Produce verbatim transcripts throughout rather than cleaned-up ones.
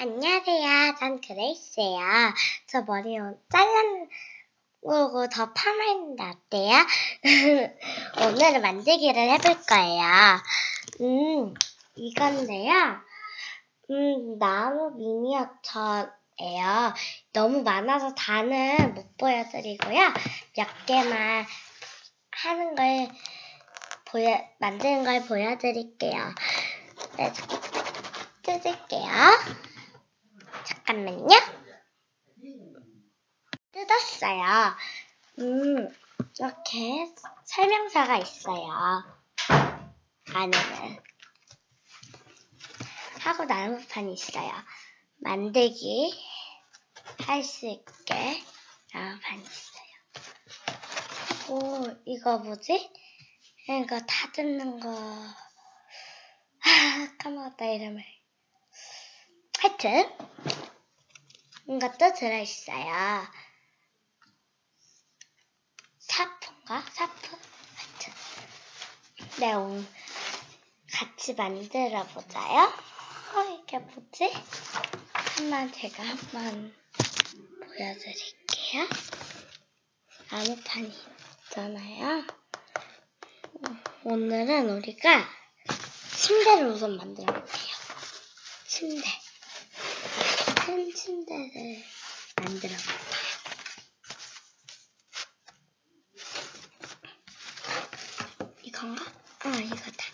안녕하세요. 전 그레이스예요. 저 머리 잘라오고 더 파마했는데 어때요? 오늘은 만들기를 해볼 거예요. 음, 이건데요. 음, 나무 미니어처예요. 너무 많아서 다는 못 보여드리고요. 몇 개만 하는 걸 보여, 만드는 걸 보여드릴게요. 네, 뜯을게요. 잠깐만요. 뜯었어요. 음, 이렇게 설명서가 있어요. 안에는. 하고 나무판이 있어요. 만들기 할 수 있게 나무판이 있어요. 오, 이거 뭐지? 이거 다 뜯는 거. 아, 까먹었다, 이름을. 하여튼 이것도 들어있어요. 사포인가? 사포? 하여튼 네, 오늘 같이 만들어보자요. 어, 이게 뭐지? 한번 제가 한번 보여드릴게요. 나무판이 있잖아요. 오늘은 우리가 침대를 우선 만들어볼게요. 침대. 큰 침대를 만들어볼게요. 이건가? 아, 이거다.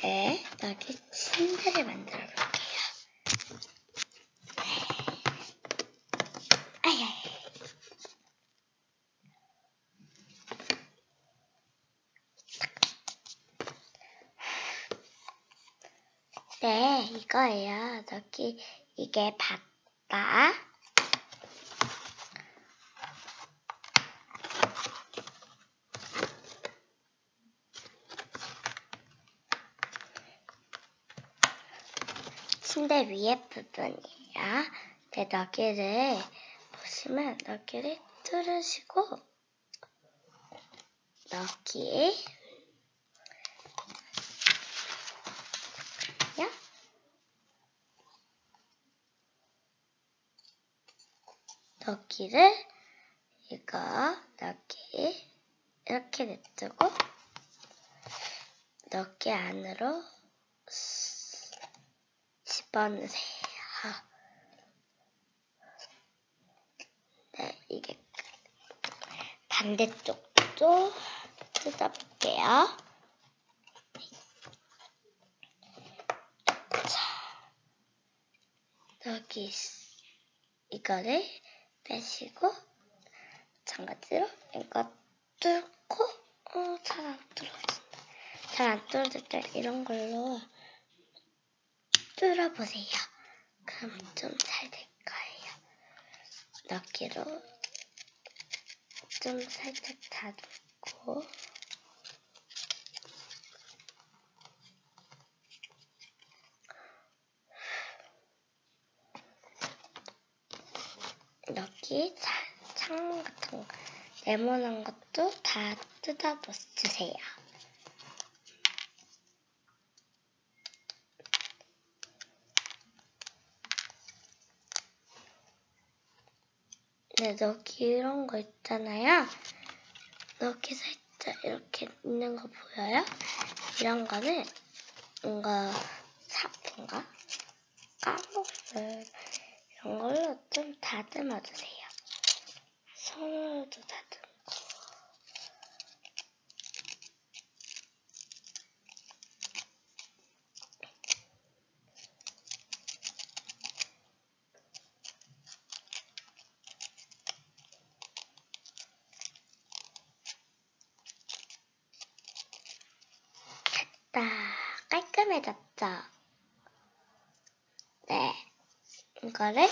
네, 여기 침대를 만들어볼게요. 네. 아야. 네, 이거예요. 여기 이게 바다. 침대 위에 부분이에요. 네, 여기를 보시면 여기를 뚫으시고 여기. 여기를 이거 여기 이렇게 냅두고 여기 안으로 집어넣으세요. 네, 이게 반대쪽도 뜯어볼게요. 자, 여기 이거를 빼시고, 마찬가지로 이거 뚫고, 어, 잘 안 뚫어진다. 잘 안 뚫어질 때 이런 걸로 뚫어보세요. 그럼 좀 잘 될 거예요. 여기로 좀 살짝 다듬고, 여기 창문 같은 거, 네모난 것도 다 뜯어주세요. 네, 여기 이런 거 있잖아요. 여기 살짝 이렇게 있는 거 보여요? 이런 거는 뭔가 사포인가? 까먹을 이런 걸로 좀 다듬어주세요. 손으로도 다듬고. 됐다. 깔끔해졌죠? 이거를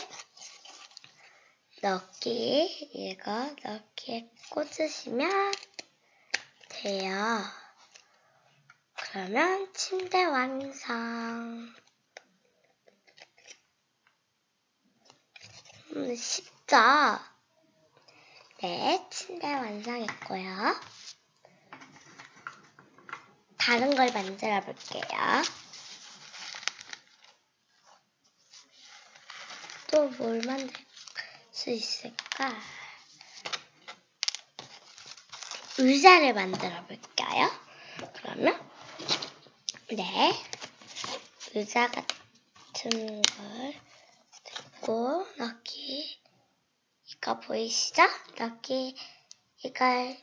여기, 이거 여기에 꽂으시면 돼요. 그러면 침대 완성. 음, 쉽죠? 네, 침대 완성했고요. 다른 걸 만들어 볼게요. 또 뭘 만들 수 있을까? 의자를 만들어 볼까요? 그러면 네, 의자 같은 걸 들고 넣기. 이거 보이시죠? 넣기. 이걸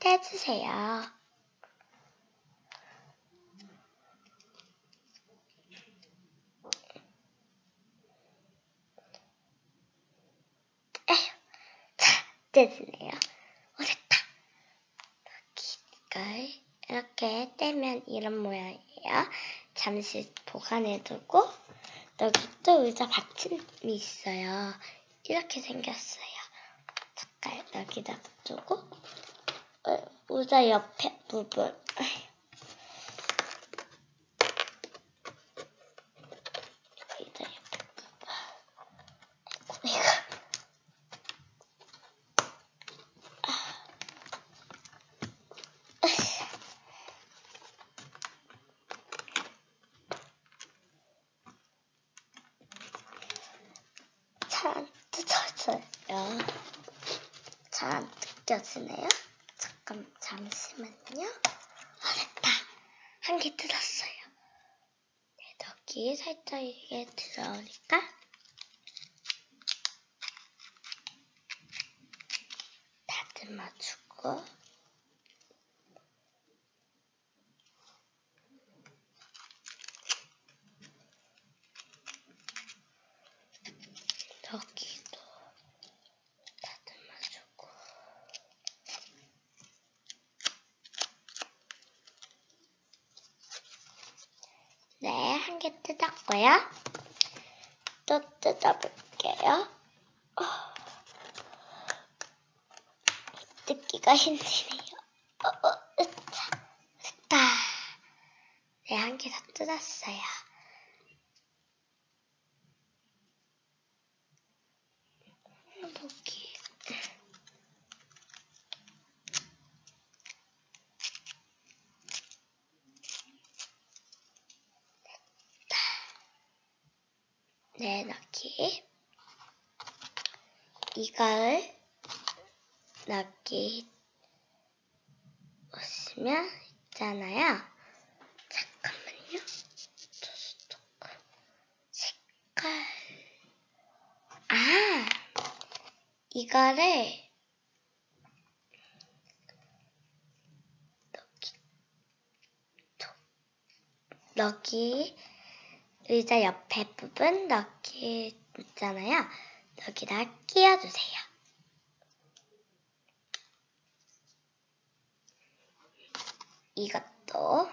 떼주세요. 에휴, 자, 떼주네요. 오, 됐다. 이걸 이렇게 떼면 이런 모양이에요. 잠시 보관해두고, 여기 또 의자 받침이 있어요. 이렇게 생겼어요. 잠깐 여기다 두고, 의자 옆에 부분 의자 옆에 부분 이거 잘 안 뜯어져요. 잘 안 뜯겨지네요. 잠깐, 잠시만요. 아, 됐다. 한 개 뜯었어요. 네, 여기 살짝 이게 들어오니까. 다듬어주고. 여기도 다듬어주고. 네, 한 개 뜯었고요. 또 뜯어볼게요. 어. 뜯기가 힘드네요. 어, 어, 으차. 됐다. 네, 한 개 다 뜯었어요. 여기. 됐다. 네, 넣기. 이걸 넣기 보시면 있잖아요. 잠깐만요. 색깔. 아! 이거를 넣기, 의자 옆에 부분 넣기 있잖아요. 여기다 끼워주세요. 이것도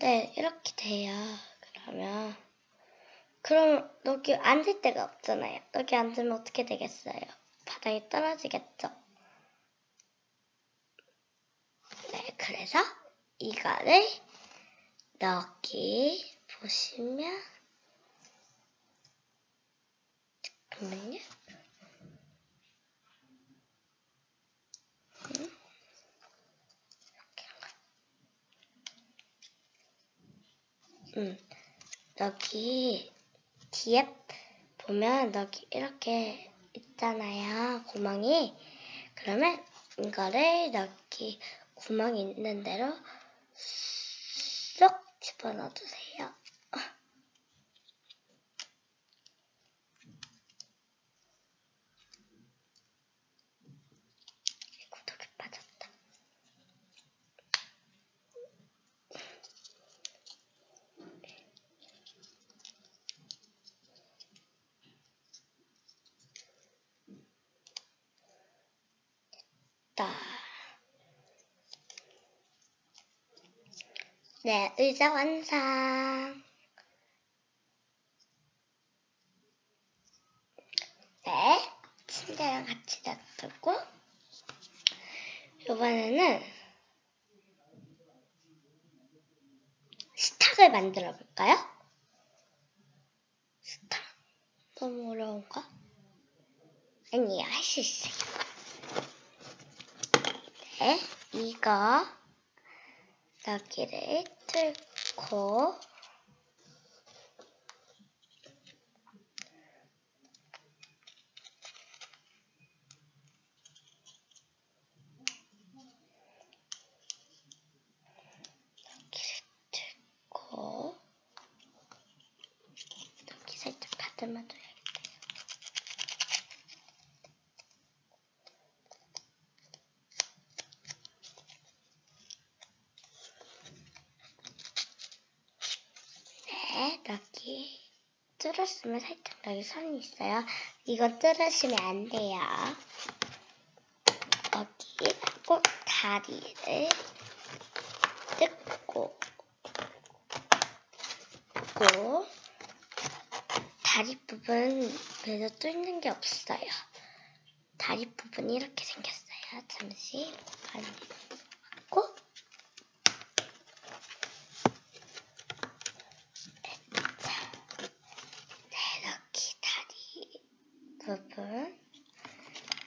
네, 이렇게 돼요. 그러면 그럼 여기 앉을 데가 없잖아요. 여기 앉으면 어떻게 되겠어요? 바닥에 떨어지겠죠? 네, 그래서 이거를 여기 보시면 잠깐만요. 음. 음, 여기 뒤에 보면 여기 이렇게 있잖아요. 구멍이. 그러면 이거를 여기 구멍이 있는 대로 쏙 집어넣어주세요. 네, 의자 완성. 네, 침대랑 같이 놔두고 이번에는 식탁을 만들어 볼까요? 식탁? 너무 어려운가? 아니요, 할 수 있어요. 이가 여기를 뚫고 네, 여기 뚫었으면 살짝 여기 선이 있어요. 이건 뚫으시면 안 돼요. 여기 꼭 다리를 뜯고 뜯고 다리 부분 그래서 뚫는 게 없어요. 다리 부분이 이렇게 생겼어요. 잠시 다리 꽂고 됐다. 네, 여기 다리 부분.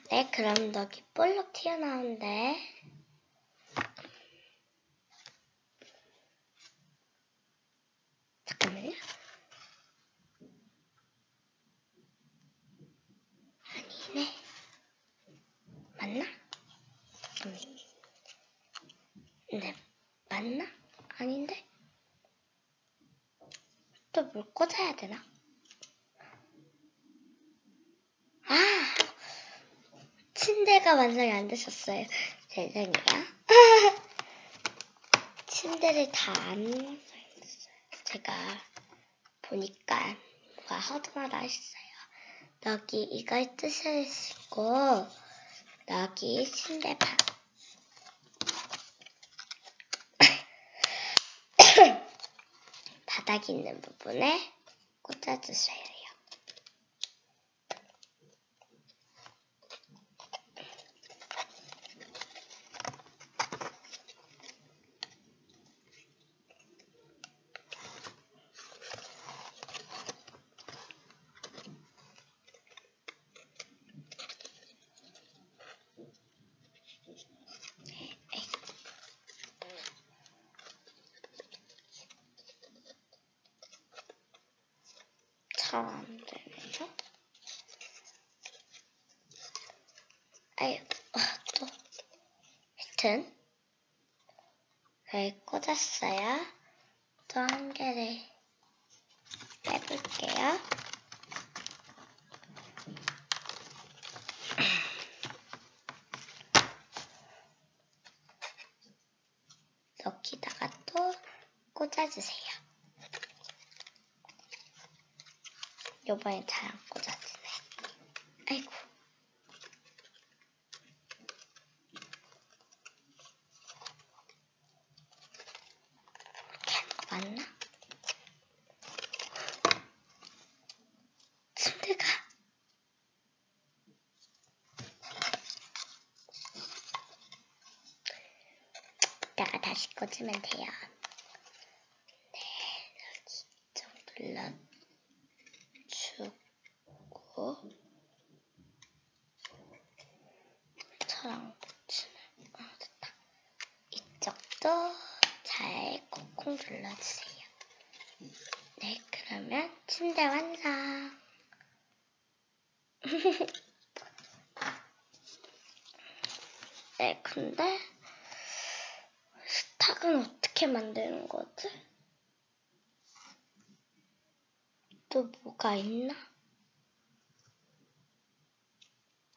네, 그럼 여기 볼록 튀어나오는데 잠깐만요. 네, 맞나? 아닌데? 또 뭘 꽂아야 되나? 아! 침대가 완성이 안 되셨어요. 세상에요. 침대를 다 안 완성했어요. 제가 보니까 뭐가 허둥하다 했어요. 여기 이걸 뜨셔주시고 여기 침대 방 바닥 있는 부분에 꽂아주셔야 해요. 잘 안되네요. 아이고 또 하여튼 잘 꽂았어요. 또 한 개를 빼볼게요. 여기다가 또 꽂아주세요. 요번에 잘 안 꽂아지네. 아이고. 이렇게 하는 거 맞나? 침대가. 이따가 다시 꽂으면 돼요. 네, 여기 좀 눌러. 저랑 붙이는 아 됐다. 이쪽도 잘 콩콩 눌러주세요. 네, 그러면 침대 완성. 네, 근데 스탁은 어떻게 만드는 거지? 또 뭐가 있나?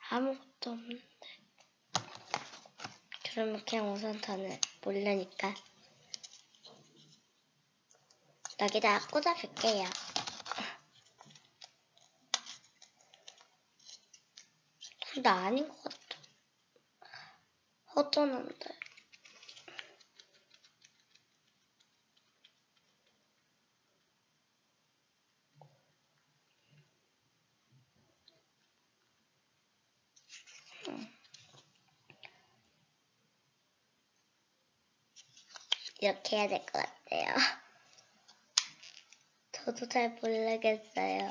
아무것도 없는데. 그러면 그냥 우선 저는 모르니까 여기다 꽂아볼게요. 근데 아닌 것 같아. 허전한데. 이렇게 해야 될 것 같아요. 저도 잘 모르겠어요.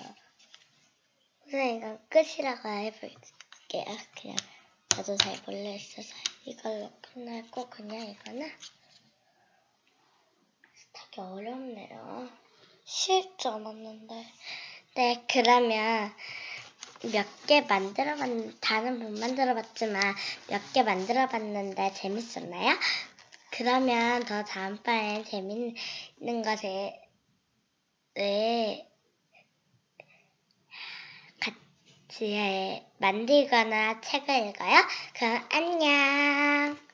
우선 이건 끝이라고 해볼게요. 그냥 저도 잘 모르겠어서요. 이걸로 끝날고 그냥 이거는 스타기 어렵네요. 쉬울 줄 알았는데. 네, 그러면 몇 개 만들어봤는데, 다른 못 만들어봤지만 몇 개 만들어봤는데 재밌었나요? 그러면 더 다음번엔 재밌는 것을 네. 같이 만들거나 책을 읽어요. 그럼 안녕.